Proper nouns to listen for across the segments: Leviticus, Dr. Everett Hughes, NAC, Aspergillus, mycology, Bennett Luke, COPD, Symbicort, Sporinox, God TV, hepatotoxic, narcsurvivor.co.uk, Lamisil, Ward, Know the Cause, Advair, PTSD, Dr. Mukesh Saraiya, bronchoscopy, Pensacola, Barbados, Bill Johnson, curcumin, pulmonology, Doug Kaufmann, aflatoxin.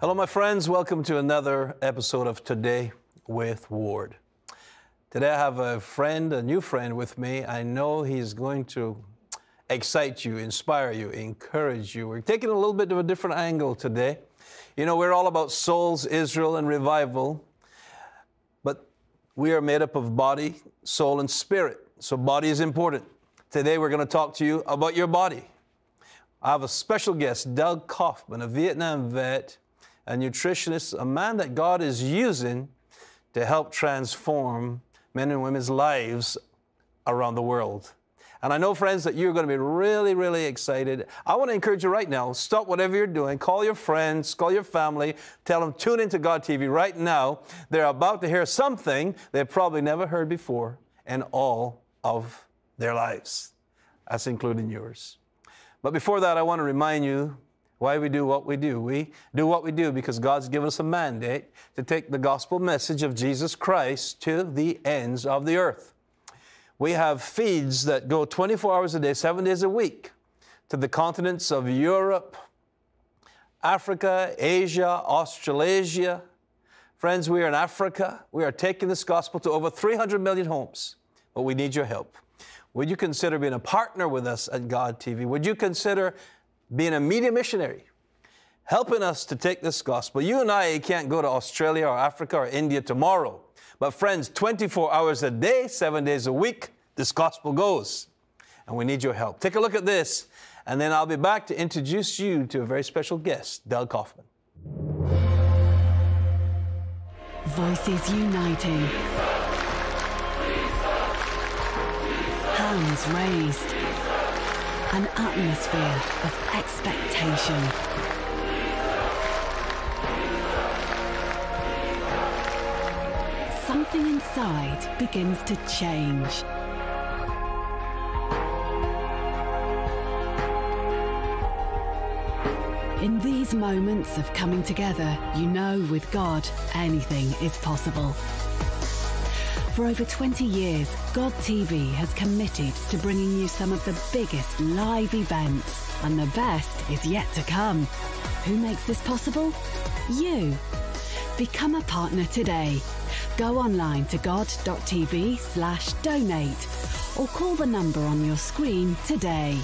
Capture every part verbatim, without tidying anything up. Hello, my friends. Welcome to another episode of Today with Ward. Today I have a friend, a new friend with me. I know he's going to excite you, inspire you, encourage you. We're taking a little bit of a different angle today. You know, we're all about souls, Israel, and revival. But we are made up of body, soul, and spirit. So body is important. Today we're going to talk to you about your body. I have a special guest, Doug Kaufmann, a Vietnam vet, a nutritionist, a man that God is using to help transform men and women's lives around the world. And I know, friends, that you're going to be really, really excited. I want to encourage you right now, stop whatever you're doing, call your friends, call your family, tell them, tune into God T V right now. They're about to hear something they've probably never heard before in all of their lives. That's including yours. But before that, I want to remind you why we do what we do. We do what we do because God's given us a mandate to take the gospel message of Jesus Christ to the ends of the earth. We have feeds that go twenty-four hours a day, seven days a week, to the continents of Europe, Africa, Asia, Australasia. Friends, we are in Africa. We are taking this gospel to over three hundred million homes, but we need your help. Would you consider being a partner with us at God T V? Would you consider being a media missionary, helping us to take this gospel? You and I can't go to Australia or Africa or India tomorrow. But friends, twenty-four hours a day, seven days a week, this gospel goes. And we need your help. Take a look at this, and then I'll be back to introduce you to a very special guest, Doug Kaufmann. Voices uniting. Jesus, Jesus, Jesus. Hands raised. An atmosphere of expectation. Something inside begins to change. In these moments of coming together, you know with God, anything is possible. For over twenty years, God T V has committed to bringing you some of the biggest live events, and the best is yet to come. Who makes this possible? You. Become a partner today. Go online to god dot t v slash donate or call the number on your screen today.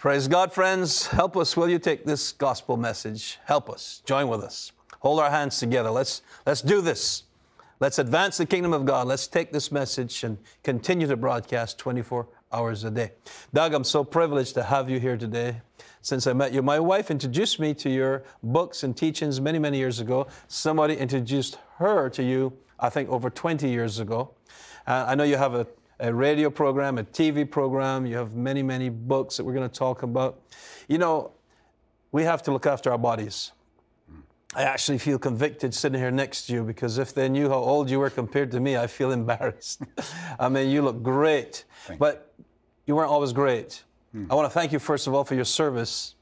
Praise God, friends. Help us, will you, take this gospel message. Help us. Join with us. Hold our hands together. Let's, let's do this. Let's advance the kingdom of God. Let's take this message and continue to broadcast twenty-four hours a day. Doug, I'm so privileged to have you here today. Since I met you, my wife introduced me to your books and teachings many, many years ago. Somebody introduced her to you, I think, over twenty years ago. Uh, I know you have a a radio program, a T V program. You have many, many books that we're going to talk about. You know, we have to look after our bodies. I actually feel convicted sitting here next to you because if they knew how old you were compared to me, I feel embarrassed. I mean, you look great, Thanks. But you weren't always great. Hmm. I want to thank you, first of all, for your service.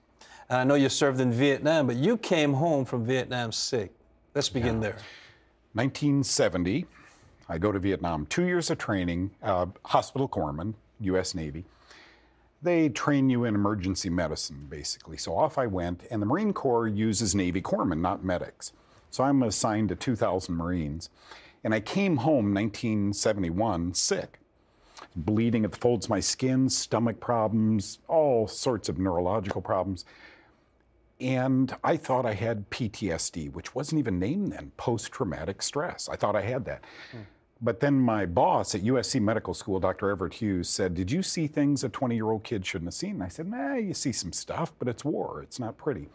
And I know you served in Vietnam, but you came home from Vietnam sick. Let's begin yeah. there. nineteen seventy. I go to Vietnam, two years of training, uh, hospital corpsman, U S Navy. They train you in emergency medicine, basically. So off I went, and the Marine Corps uses Navy corpsmen, not medics. So I'm assigned to two thousand Marines. And I came home nineteen seventy-one sick, bleeding at the folds of my skin, stomach problems, all sorts of neurological problems. And I thought I had P T S D, which wasn't even named then, post-traumatic stress. I thought I had that. Mm. But then my boss at U S C Medical School, Doctor Everett Hughes, said, did you see things a twenty-year-old kid shouldn't have seen? And I said, nah, you see some stuff, but it's war. It's not pretty.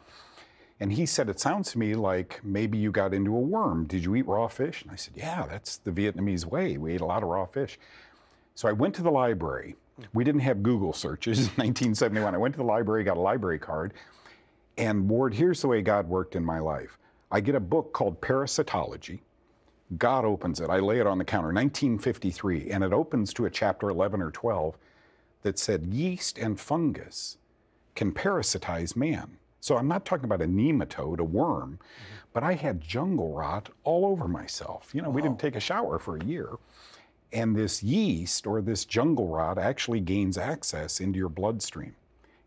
And he said, it sounds to me like maybe you got into a worm. Did you eat raw fish? And I said, yeah, that's the Vietnamese way. We ate a lot of raw fish. So I went to the library. We didn't have Google searches in nineteen seventy-one. I went to the library, got a library card. And Ward, here's the way God worked in my life. I get a book called Parasitology. God opens it. I lay it on the counter, nineteen fifty-three, and it opens to a chapter eleven or twelve that said yeast and fungus can parasitize man. So I'm not talking about a nematode, a worm, mm-hmm. but I had jungle rot all over myself. You know, wow. we didn't take a shower for a year. And this yeast or this jungle rot actually gains access into your bloodstream.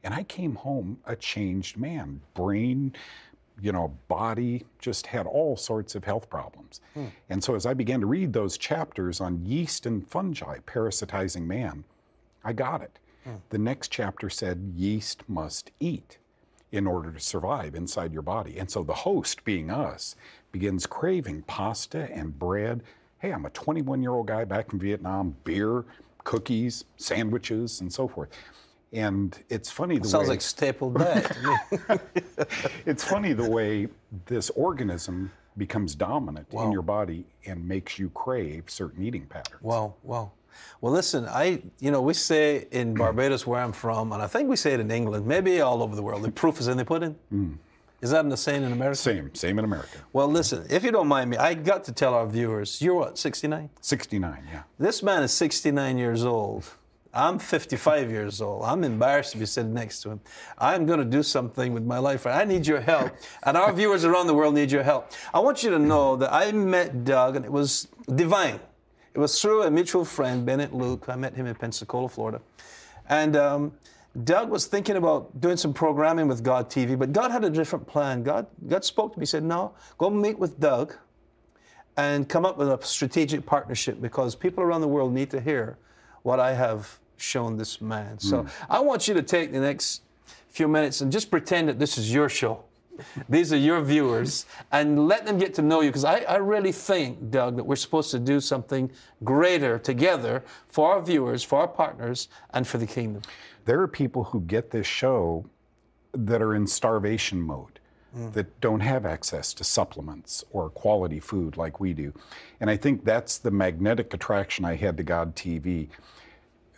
And I came home a changed man, brain, you know, body, just had all sorts of health problems. Hmm. And so as I began to read those chapters on yeast and fungi parasitizing man, I got it. Hmm. The next chapter said yeast must eat in order to survive inside your body. And so the host, being us, begins craving pasta and bread. Hey, I'm a twenty-one-year-old guy back from Vietnam, beer, cookies, sandwiches, and so forth. And it's funny the way... Sounds like staple diet to me. It's funny the way this organism becomes dominant wow. in your body and makes you crave certain eating patterns. Wow, wow. Well, listen, I, you know, we say in Barbados, where I'm from, and I think we say it in England, maybe all over the world, the proof is in the pudding. Mm. Is that the same in America? Same, same in America. Well, listen, if you don't mind me, I got to tell our viewers, you're what, sixty-nine? sixty-nine, yeah. This man is sixty-nine years old. I'm fifty-five years old. I'm embarrassed to be sitting next to him. I'm going to do something with my life. I need your help. And our viewers around the world need your help. I want you to know that I met Doug, and it was divine. It was through a mutual friend, Bennett Luke. I met him in Pensacola, Florida. And um, Doug was thinking about doing some programming with God T V, but God had a different plan. God, God spoke to me. He said, no, go meet with Doug and come up with a strategic partnership, because people around the world need to hear what I have shown this man. So mm. I want you to take the next few minutes and just pretend that this is your show. These are your viewers, and let them get to know you, because I, I really think, Doug, that we're supposed to do something greater together for our viewers, for our partners, and for the kingdom. There are people who get this show that are in starvation mode, mm. that don't have access to supplements or quality food like we do. And I think that's the magnetic attraction I had to God T V.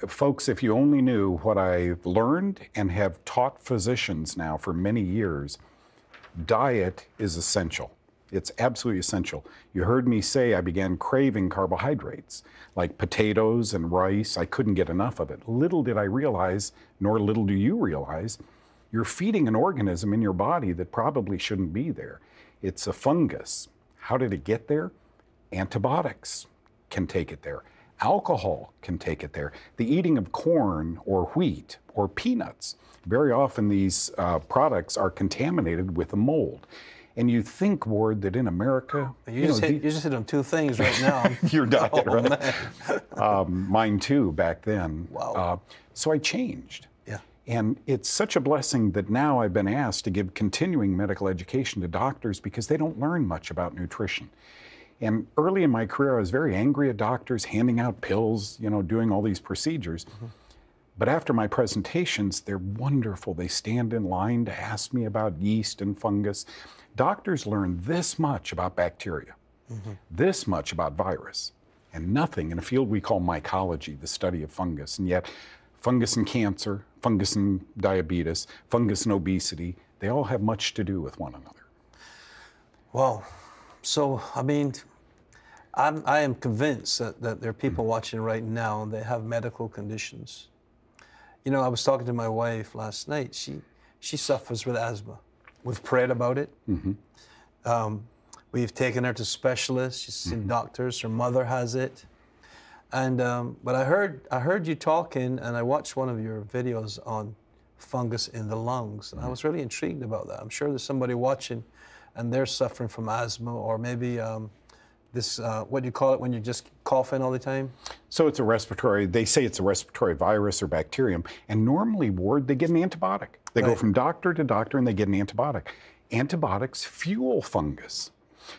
Folks, if you only knew what I've learned and have taught physicians now for many years, diet is essential. It's absolutely essential. You heard me say I began craving carbohydrates, like potatoes and rice. I couldn't get enough of it. Little did I realize, nor little do you realize, you're feeding an organism in your body that probably shouldn't be there. It's a fungus. How did it get there? Antibiotics can take it there. Alcohol can take it there. The eating of corn or wheat or peanuts. Very often these uh, products are contaminated with a mold. And you think, Ward, that in America... You, you, just, know, hit, you just hit on two things right now. Your diet, oh, right? um, mine too, back then. Wow. Uh, so I changed. Yeah. And it's such a blessing that now I've been asked to give continuing medical education to doctors, because they don't learn much about nutrition. And early in my career, I was very angry at doctors, handing out pills, you know, doing all these procedures. Mm-hmm. But after my presentations, they're wonderful. They stand in line to ask me about yeast and fungus. Doctors learn this much about bacteria, mm-hmm. this much about virus, and nothing in a field we call mycology, the study of fungus. And yet, fungus and cancer, fungus and diabetes, fungus and obesity, they all have much to do with one another. Wow. So, I mean, I'm, I am convinced that, that there are people mm-hmm. watching right now, and they have medical conditions. You know, I was talking to my wife last night. She, she suffers with asthma. We've prayed about it. Mm-hmm. um, we've taken her to specialists. She's seen mm-hmm. doctors. Her mother has it. And, um, but I heard, I heard you talking, and I watched one of your videos on fungus in the lungs. And mm-hmm. I was really intrigued about that. I'm sure there's somebody watching, and they're suffering from asthma, or maybe um, this, uh, what do you call it when you're just coughing all the time? So it's a respiratory, they say it's a respiratory virus or bacterium, and normally, Ward, they get an antibiotic. They right. go from doctor to doctor and they get an antibiotic. Antibiotics fuel fungus.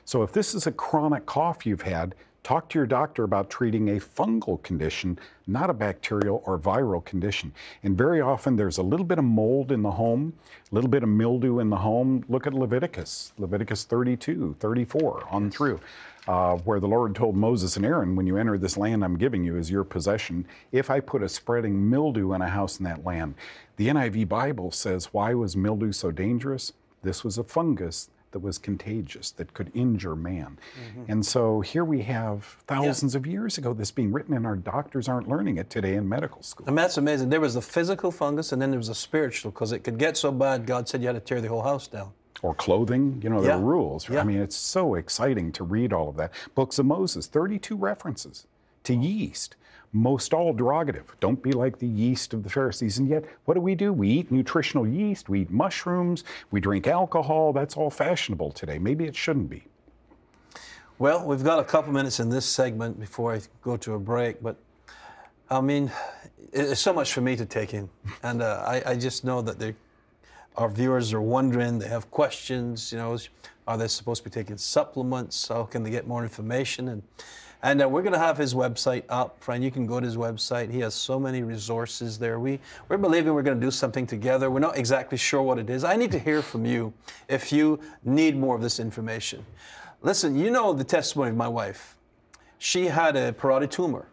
So if this is a chronic cough you've had, talk to your doctor about treating a fungal condition, not a bacterial or viral condition. And very often there's a little bit of mold in the home, a little bit of mildew in the home. Look at Leviticus, Leviticus thirty-two, thirty-four, on through, uh, where the Lord told Moses and Aaron, when you enter this land I'm giving you as your possession, if I put a spreading mildew in a house in that land. The N I V Bible says, why was mildew so dangerous? This was a fungus that was contagious, that could injure man. Mm-hmm. And so here we have thousands yeah. of years ago this being written, and our doctors aren't learning it today in medical school. And that's amazing. There was the physical fungus, and then there was the spiritual, because it could get so bad, God said you had to tear the whole house down. Or clothing, you know, yeah. there are rules. Yeah. I mean, it's so exciting to read all of that. Books of Moses, thirty-two references to yeast, most all derogative. Don't be like the yeast of the Pharisees. And yet, what do we do? We eat nutritional yeast, we eat mushrooms, we drink alcohol. That's all fashionable today. Maybe it shouldn't be. Well, we've got a couple minutes in this segment before I go to a break, but I mean, it's so much for me to take in. And uh, I, I just know that they're our viewers are wondering, they have questions, you know, are they supposed to be taking supplements? How can they get more information? And and uh, we're going to have his website up, friend. You can go to his website. He has so many resources there. We, we're believing we're going to do something together. We're not exactly sure what it is. I need to hear from you if you need more of this information. Listen, you know the testimony of my wife. She had a parotid tumor.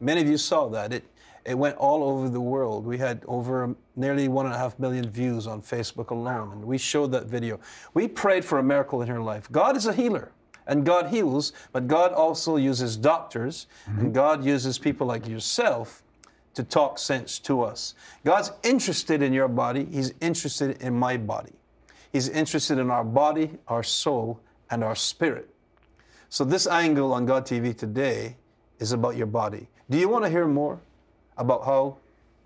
Many of you saw that. It, It went all over the world. We had over nearly one and a half million views on Facebook alone, and we showed that video. We prayed for a miracle in her life. God is a healer, and God heals, but God also uses doctors, mm-hmm. and God uses people like yourself to talk sense to us. God's interested in your body. He's interested in my body. He's interested in our body, our soul, and our spirit. So this angle on God T V today is about your body. Do you want to hear more about how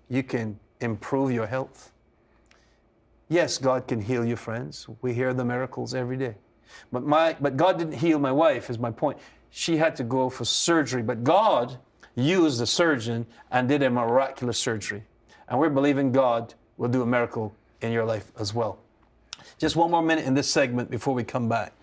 you can improve your health? Yes, God can heal you, friends. We hear the miracles every day. But, my, but God didn't heal my wife, is my point. She had to go for surgery, but God used the surgeon and did a miraculous surgery. And we're believing God will do a miracle in your life as well. Just one more minute in this segment before we come back.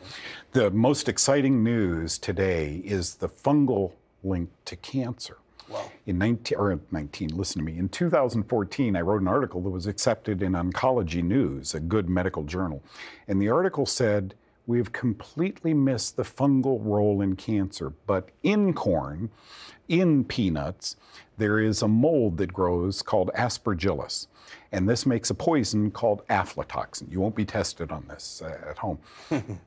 The most exciting news today is the fungal link to cancer. Wow. In nineteen, or nineteen, listen to me, in two thousand fourteen, I wrote an article that was accepted in Oncology News, a good medical journal. And the article said, we've completely missed the fungal role in cancer, but in corn, in peanuts, there is a mold that grows called Aspergillus. And this makes a poison called aflatoxin. You won't be tested on this uh, at home.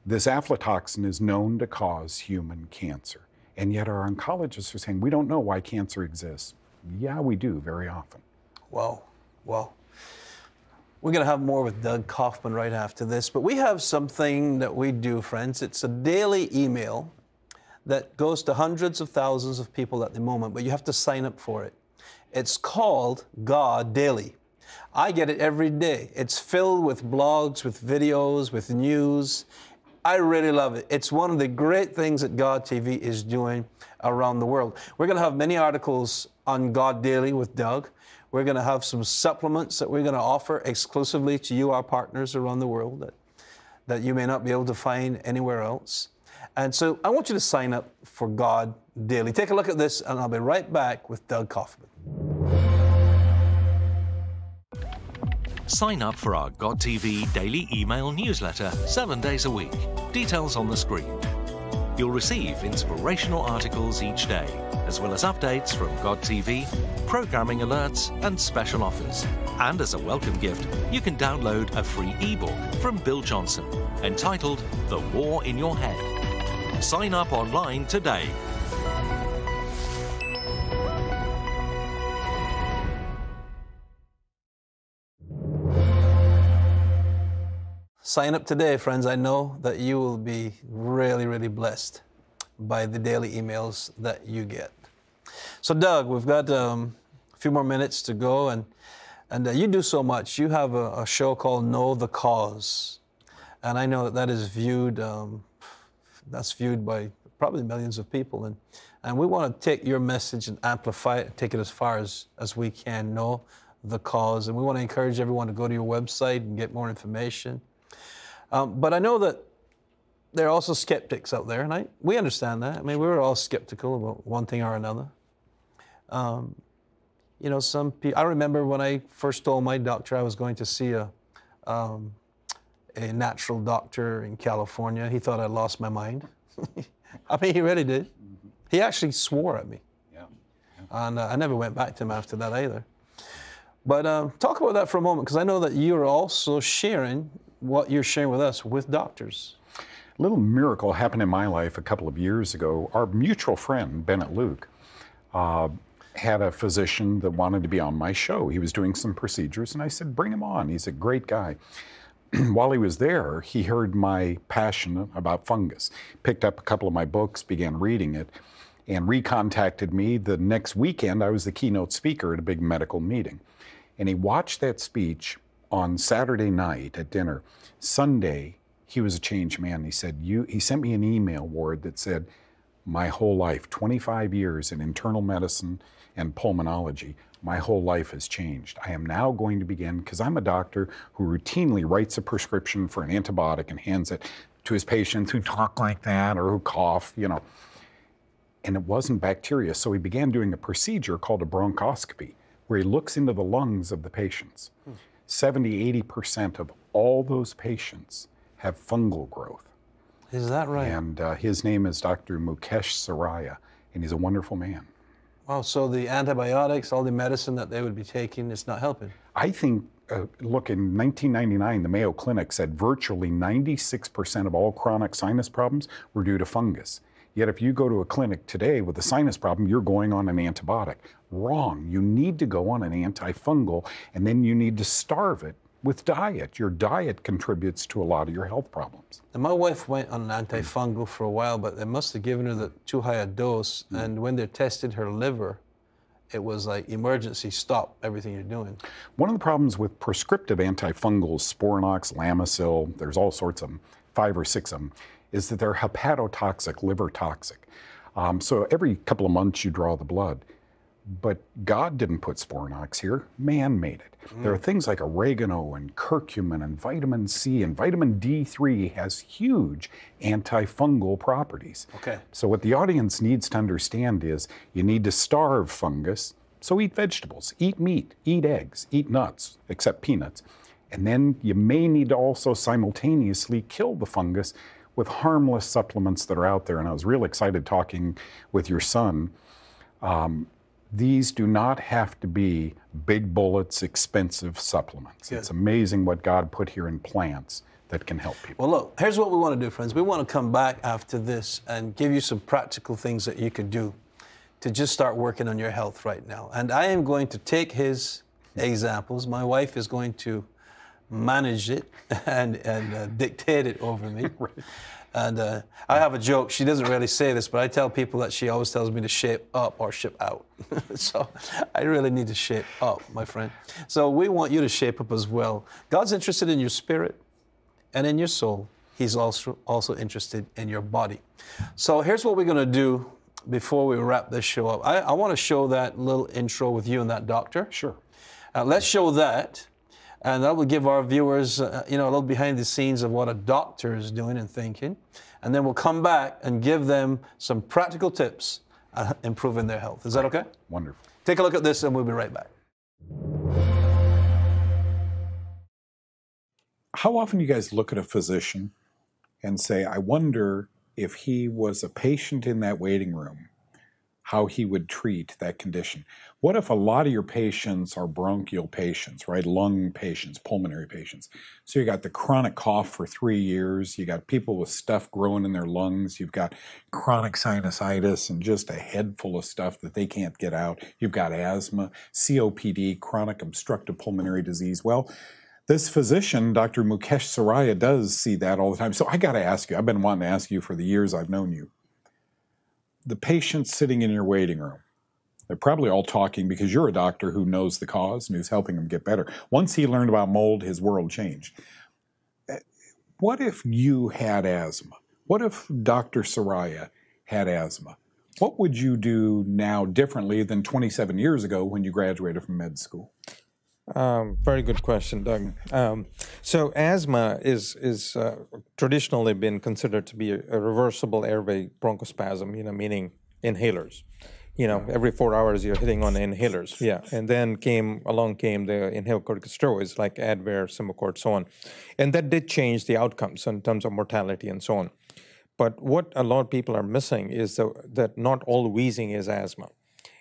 This aflatoxin is known to cause human cancer. And yet our oncologists are saying, we don't know why cancer exists. Yeah, we do very often. Wow, wow. We're going to have more with Doug Kaufmann right after this, but we have something that we do, friends. It's a daily email that goes to hundreds of thousands of people at the moment, but you have to sign up for it. It's called God Daily. I get it every day. It's filled with blogs, with videos, with news. I really love it. It's one of the great things that God T V is doing around the world. We're going to have many articles on God Daily with Doug. We're going to have some supplements that we're going to offer exclusively to you, our partners around the world, that, that you may not be able to find anywhere else. And so I want you to sign up for God Daily. Take a look at this, and I'll be right back with Doug Kaufmann. Sign up for our God T V daily email newsletter seven days a week. Details on the screen. You'll receive inspirational articles each day, as well as updates from God T V, programming alerts, and special offers. And as a welcome gift, you can download a free ebook from Bill Johnson entitled The War in Your Head. Sign up online today. Sign up today, friends. I know that you will be really, really blessed by the daily emails that you get. So, Doug, we've got um, a few more minutes to go, and and uh, you do so much. You have a, a show called Know the Cause, and I know that that is viewed. Um, that's viewed by probably millions of people, and and we want to take your message and amplify it, take it as far as as we can. Know the Cause, and we want to encourage everyone to go to your website and get more information. Um, but I know that there are also skeptics out there, and I, we understand that. I mean, we were all skeptical about one thing or another. Um, you know, some people. I remember when I first told my doctor I was going to see a um, a natural doctor in California. He thought I lost my mind. I mean, he really did. Mm-hmm. He actually swore at me. Yeah. Yeah. And uh, I never went back to him after that either. But um, talk about that for a moment, because I know that you're also sharing what you're sharing with us with doctors. little miracle happened in my life a couple of years ago. Our mutual friend, Bennett Luke, uh, had a physician that wanted to be on my show. He was doing some procedures, and I said, bring him on. He's a great guy. While he was there, he heard my passion about fungus, picked up a couple of my books, began reading it, and recontacted me. The next weekend, I was the keynote speaker at a big medical meeting. And he watched that speech on Saturday night at dinner. Sunday, he was a changed man. He said, "You." He sent me an email, Ward, that said, my whole life, twenty-five years in internal medicine and pulmonology, my whole life has changed. I am now going to begin, because I'm a doctor who routinely writes a prescription for an antibiotic and hands it to his patients who talk like that or who cough, you know. And it wasn't bacteria. So he began doing a procedure called a bronchoscopy, where he looks into the lungs of the patients. Hmm. seventy, eighty percent of all those patients have fungal growth. Is that right? And uh, his name is Doctor Mukesh Saraiya, and he's a wonderful man. Wow, so the antibiotics, all the medicine that they would be taking, it's not helping. I think, uh, look, in nineteen ninety-nine, the Mayo Clinic said virtually ninety-six percent of all chronic sinus problems were due to fungus. Yet if you go to a clinic today with a sinus problem, you're going on an antibiotic. Wrong. You need to go on an antifungal, and then you need to starve it with diet. Your diet contributes to a lot of your health problems. And my wife went on an antifungal for a while, but they must have given her the too high a dose, mm. and when they tested her liver, it was like emergency, stop everything you're doing. One of the problems with prescriptive antifungals, Sporinox, Lamisil, there's all sorts of them, five or six of them, is that they're hepatotoxic, liver toxic. Um, so every couple of months you draw the blood. But God didn't put Sporinox here, man made it. Mm. There are things like oregano and curcumin and vitamin C, and vitamin D three has huge antifungal properties. Okay. So what the audience needs to understand is you need to starve fungus, so eat vegetables, eat meat, eat eggs, eat nuts, except peanuts. And then you may need to also simultaneously kill the fungus with harmless supplements that are out there. And I was real excited talking with your son. Um, These do not have to be big bullets, expensive supplements. Yes. It's amazing what God put here in plants that can help people. Well, look, here's what we want to do, friends. We want to come back after this and give you some practical things that you could do to just start working on your health right now. And I am going to take his examples. My wife is going to manage it and, and uh, dictate it over me. Right. And uh, I have a joke. She doesn't really say this, but I tell people that she always tells me to shape up or ship out. So I really need to shape up, my friend. So we want you to shape up as well. God's interested in your spirit and in your soul. He's also, also interested in your body. So here's what we're going to do before we wrap this show up. I, I want to show that little intro with you and that doctor. Sure. Uh, let's show that. And that will give our viewers, uh, you know, a little behind the scenes of what a doctor is doing and thinking. And then we'll come back and give them some practical tips on improving their health. Is that okay? Wonderful. Take a look at this and we'll be right back. How often do you guys look at a physician and say, I wonder if he was a patient in that waiting room, how he would treat that condition? What if a lot of your patients are bronchial patients, right? Lung patients, pulmonary patients. So you got the chronic cough for three years, you got people with stuff growing in their lungs, you've got chronic sinusitis and just a head full of stuff that they can't get out. You've got asthma, C O P D, chronic obstructive pulmonary disease. Well, this physician, Doctor Mukesh Saraiya, does see that all the time. So I gotta ask you, I've been wanting to ask you for the years I've known you, the patients sitting in your waiting room, they're probably all talking because you're a doctor who knows the cause and who's helping them get better. Once he learned about mold, his world changed. What if you had asthma? What if Doctor Saraiya had asthma? What would you do now differently than twenty-seven years ago when you graduated from med school? Um, very good question, Doug. Um, so asthma is is uh, traditionally been considered to be a, a reversible airway bronchospasm, you know, meaning inhalers. You know, every four hours you're hitting on inhalers. Yeah, and then came along came the inhaled corticosteroids like Advair, Symbicort, so on, and that did change the outcomes in terms of mortality and so on. But what a lot of people are missing is the, that not all wheezing is asthma.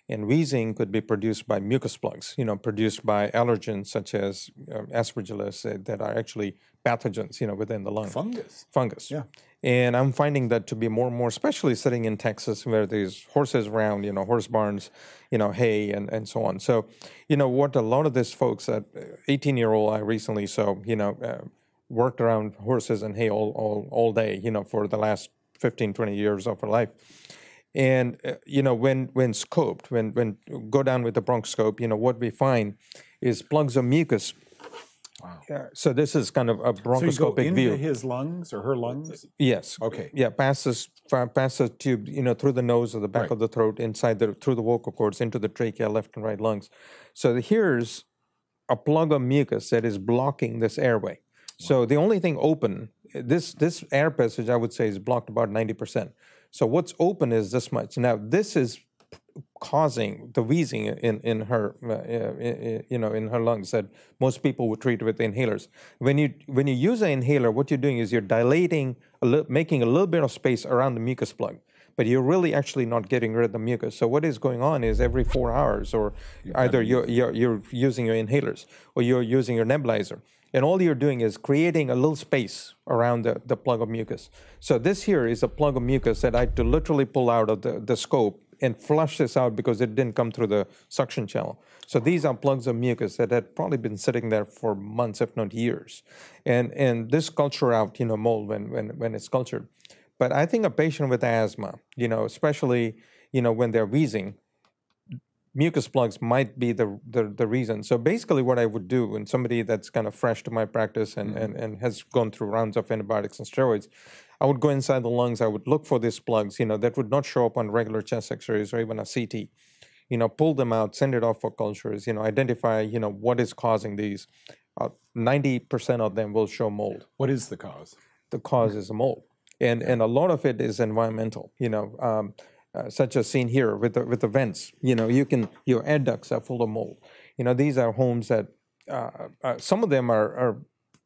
And wheezing could be produced by mucus plugs, you know, produced by allergens such as um, Aspergillus uh, that are actually pathogens, you know, within the lung. Fungus. Fungus. Yeah. And I'm finding that to be more and more, especially sitting in Texas where there's horses around, you know, horse barns, you know, hay and, and so on. So, you know, what a lot of these folks, at eighteen-year-old I recently, so, you know, uh, worked around horses and hay all, all, all day, you know, for the last fifteen, twenty years of her life. And, uh, you know, when, when scoped, when, when go down with the bronchoscope, you know, what we find is plugs of mucus. Wow. Uh, so this is kind of a bronchoscopic so you go into view. His lungs or her lungs? Yes. Okay. Yeah, passes, passes tube, you know, through the nose or the back right. of the throat, inside the, through the vocal cords, into the trachea, left and right lungs. So here's a plug of mucus that is blocking this airway. Wow. So the only thing open, this, this air passage, I would say, is blocked about ninety percent. So what's open is this much. Now, this is causing the wheezing in, in her, uh, you know, in her lungs that most people would treat with inhalers. When you, when you use an inhaler, what you're doing is you're dilating, a little, making a little bit of space around the mucus plug, but you're really actually not getting rid of the mucus. So what is going on is every four hours, or either you're, you're, you're using your inhalers or you're using your nebulizer, and all you're doing is creating a little space around the, the plug of mucus. So this here is a plug of mucus that I had to literally pull out of the, the scope and flush this out because it didn't come through the suction channel. So these are plugs of mucus that had probably been sitting there for months, if not years. And, and this culture out, you know, mold when, when, when it's cultured. But I think a patient with asthma, you know, especially, you know, when they're wheezing, mucus plugs might be the, the, the reason. So basically what I would do when somebody that's kind of fresh to my practice and, mm-hmm. and, and has gone through rounds of antibiotics and steroids, I would go inside the lungs, I would look for these plugs, you know, that would not show up on regular chest x-rays or even a C T. You know, pull them out, send it off for cultures, you know, identify, you know, what is causing these. Uh, ninety percent of them will show mold. What is the cause? The cause is mold. And, and a lot of it is environmental, you know. Um, Uh, such as seen here with the, with the vents, you know, you can, your air ducts are full of mold. You know, these are homes that, uh, uh, some of them are, are,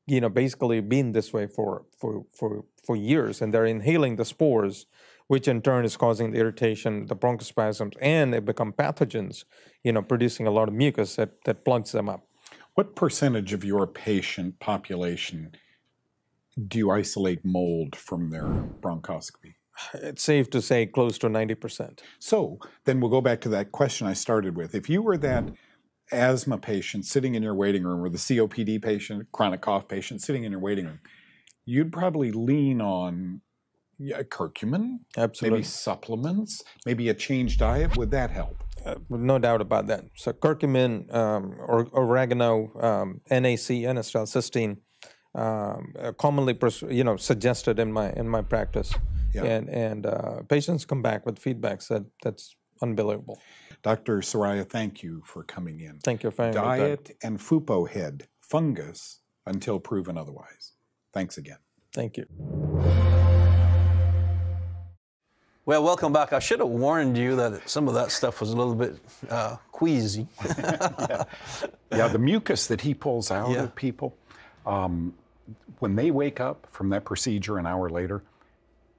you know, basically been this way for, for, for, for years, and they're inhaling the spores, which in turn is causing the irritation, the bronchospasms, and they become pathogens, you know, producing a lot of mucus that, that plugs them up. What percentage of your patient population do you isolate mold from their bronchoscopy? It's safe to say close to ninety percent. So then we'll go back to that question I started with. If you were that asthma patient sitting in your waiting room, or the C O P D patient, chronic cough patient sitting in your waiting room, you'd probably lean on yeah, curcumin, Absolutely. Maybe supplements, maybe a changed diet. Would that help? Uh, no doubt about that. So curcumin, um, or, oregano, um, N A C, N-acetylcysteine, um, commonly pers you know, suggested in my, in my practice. Yeah. And, and uh, patients come back with feedbacks that, that's unbelievable. Doctor Saraiya, thank you for coming in. Thank you for having me. Diet and F U P O head, fungus until proven otherwise. Thanks again. Thank you. Well, welcome back. I should have warned you that some of that stuff was a little bit uh, queasy. yeah. yeah, the mucus that he pulls out yeah. of people, um, when they wake up from that procedure an hour later,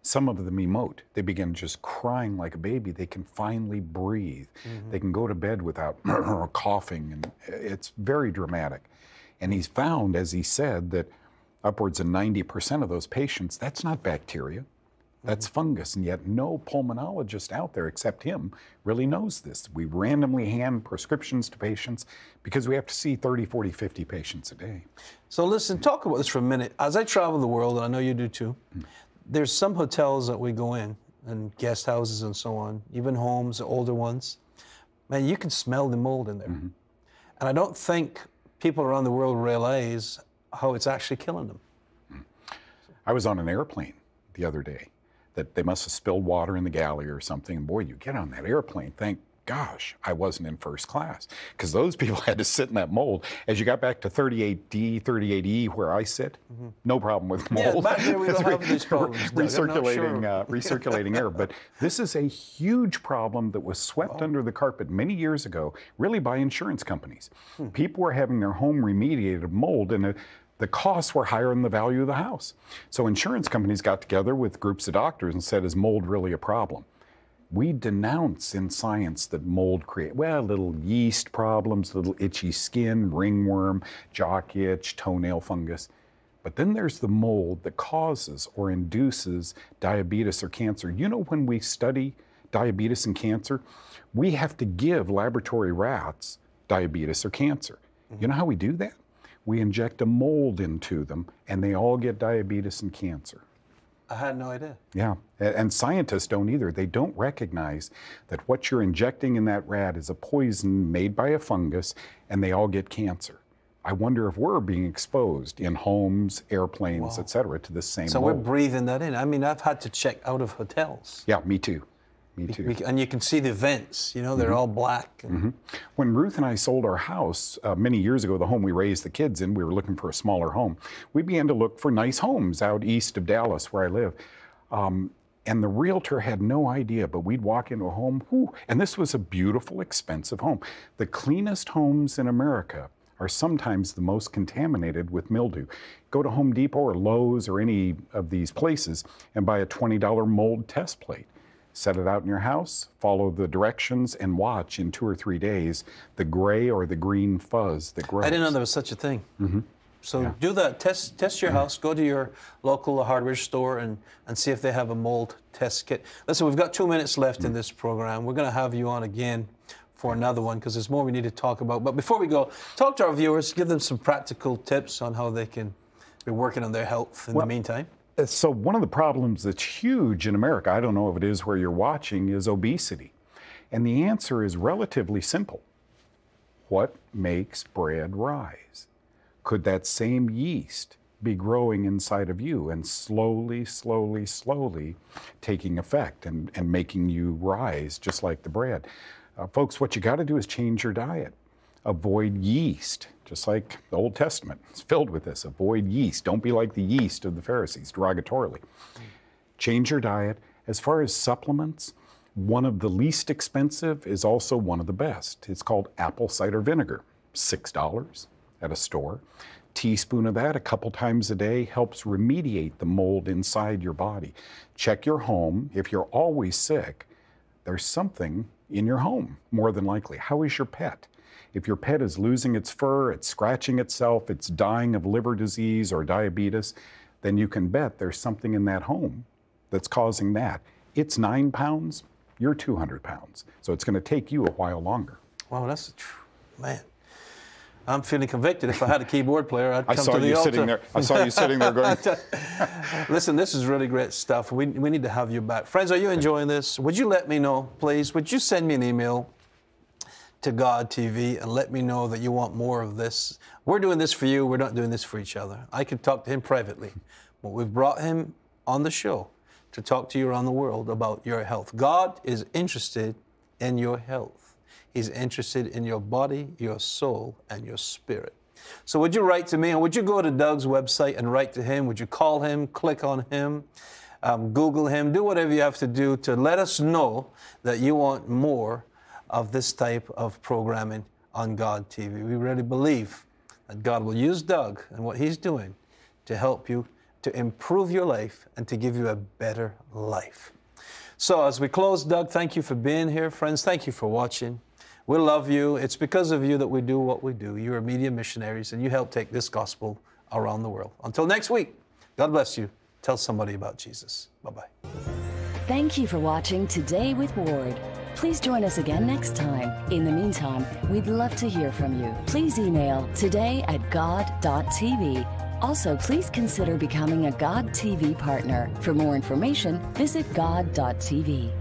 some of them emote. They begin just crying like a baby. They can finally breathe. Mm-hmm. They can go to bed without coughing, and it's very dramatic. And he's found, as he said, that upwards of ninety percent of those patients, that's not bacteria, that's mm-hmm. fungus, and yet no pulmonologist out there except him really knows this. We randomly hand prescriptions to patients because we have to see thirty, forty, fifty patients a day. So listen, talk about this for a minute. As I travel the world, and I know you do too, mm-hmm. there's some hotels that we go in, and guest houses and so on, even homes, older ones. Man, you can smell the mold in there. Mm-hmm. And I don't think people around the world realize how it's actually killing them. I was on an airplane the other day that they must have spilled water in the galley or something. And boy, you get on that airplane, thank gosh, I wasn't in first class, because those people had to sit in that mold. As you got back to thirty-eight D, thirty-eight E, where I sit, mm-hmm. no problem with mold. Yeah, back there we don't have these problems. Recirculating, sure. uh, recirculating air. But this is a huge problem that was swept oh. under the carpet many years ago, really by insurance companies. Hmm. People were having their home remediated of mold, and a, the costs were higher than the value of the house. So insurance companies got together with groups of doctors and said, is mold really a problem? we denounce in science that mold creates, well, little yeast problems, little itchy skin, ringworm, jock itch, toenail fungus. But then there's the mold that causes or induces diabetes or cancer. You know, when we study diabetes and cancer, we have to give laboratory rats diabetes or cancer. Mm-hmm. You know how we do that? We inject a mold into them, and they all get diabetes and cancer. I had no idea. Yeah, and scientists don't either. They don't recognize that what you're injecting in that rat is a poison made by a fungus, and they all get cancer. I wonder if we're being exposed in homes, airplanes, et cetera, to the same So mold. We're breathing that in. I mean, I've had to check out of hotels. Yeah, me too. Me too. And you can see the vents, you know, they're mm-hmm. all black. And... Mm-hmm. When Ruth and I sold our house uh, many years ago, the home we raised the kids in, we were looking for a smaller home. We began to look for nice homes out east of Dallas, where I live. Um, and the realtor had no idea, but we'd walk into a home, whoo, and this was a beautiful, expensive home. The cleanest homes in America are sometimes the most contaminated with mildew. Go to Home Depot or Lowe's or any of these places and buy a twenty dollar mold test plate. Set it out in your house, follow the directions, and watch in two or three days the gray or the green fuzz that grows. I didn't know there was such a thing. Mm-hmm. So yeah. do that, test, test your yeah. house, go to your local hardware store and, and see if they have a mold test kit. Listen, we've got two minutes left mm-hmm. in this program. We're gonna have you on again for another one because there's more we need to talk about. But before we go, talk to our viewers, give them some practical tips on how they can be working on their health in well, the meantime. So one of the problems that's huge in America, I don't know if it is where you're watching, is obesity. And the answer is relatively simple. What makes bread rise? Could that same yeast be growing inside of you and slowly, slowly, slowly taking effect and, and making you rise just like the bread? Uh, folks, what you got to do is change your diet. Avoid yeast, just like the Old Testament. It's filled with this. Avoid yeast. Don't be like the yeast of the Pharisees, derogatorily. Change your diet. As far as supplements, one of the least expensive is also one of the best. It's called apple cider vinegar, six dollars at a store. Teaspoon of that a couple times a day helps remediate the mold inside your body. Check your home. If you're always sick, there's something in your home, more than likely. How is your pet? If your pet is losing its fur, it's scratching itself, it's dying of liver disease or diabetes, then you can bet there's something in that home that's causing that. It's nine pounds, you're two hundred pounds. So it's going to take you a while longer. Wow, that's a, man. I'm feeling convicted. If I had a keyboard player, I'd come I saw to the you altar. Sitting there. I saw you sitting there going. Listen, this is really great stuff. We, we need to have you back. Friends, are you enjoying this? Would you let me know, please? Would you send me an email to God T V and let me know that you want more of this? We're doing this for you. We're not doing this for each other. I could talk to him privately, but we've brought him on the show to talk to you around the world about your health. God is interested in your health. He's interested in your body, your soul, and your spirit. So would you write to me, and would you go to Doug's website and write to him? Would you call him, click on him, um, Google him, do whatever you have to do to let us know that you want more of this type of programming on God T V. We really believe that God will use Doug and what he's doing to help you, to improve your life, and to give you a better life. So as we close, Doug, thank you for being here. Friends, thank you for watching. We love you. It's because of you that we do what we do. You are media missionaries, and you help take this gospel around the world. Until next week, God bless you. Tell somebody about Jesus. Bye-bye. Thank you for watching Today with Ward. Please join us again next time. In the meantime, we'd love to hear from you. Please email today at god dot t v. Also, please consider becoming a God T V partner. For more information, visit god dot t v.